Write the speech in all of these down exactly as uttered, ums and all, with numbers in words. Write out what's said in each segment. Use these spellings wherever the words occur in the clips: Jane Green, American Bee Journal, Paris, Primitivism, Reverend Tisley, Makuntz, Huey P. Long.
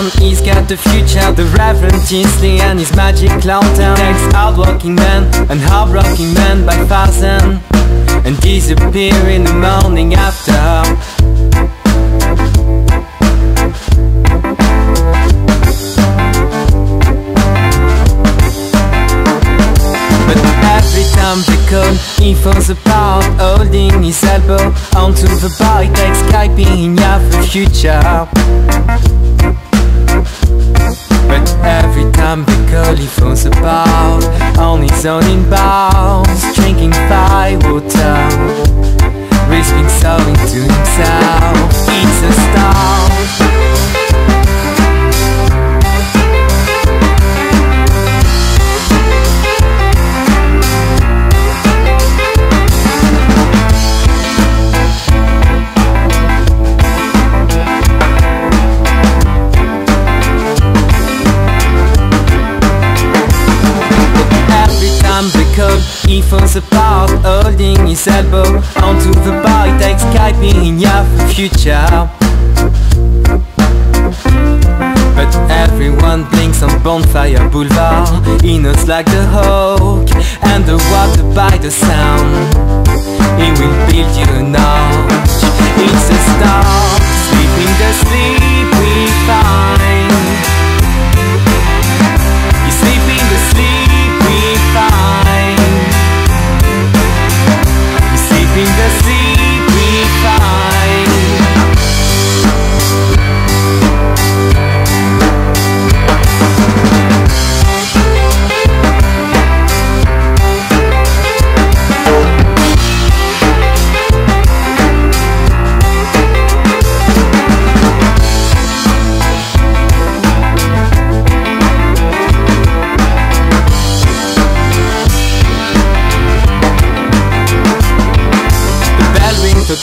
on. He's got the future, the Reverend Tisley and his magic lantern. Next hard-working man, an hard-working man by thousand, and disappear in the morning after. He falls apart, holding his elbow onto the bar. He takes gaping at the future. But every time they call, he falls apart on his own in bars, drinking firewater, risking something to himself. He's a star. He falls apart, holding his elbow onto the bar. He takes gaping at the future. But everyone blinks on Bonfire Boulevard. He knows like the hawk and the water by the sound. He will build you an arch. It's a star, sleeping the sleep we find. He's sleeping the sleep we find. In the sea we find.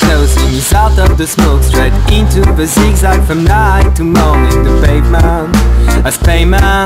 Closing, he's out of the smoke, straight into the zigzag from night to morning. The pavement as payment.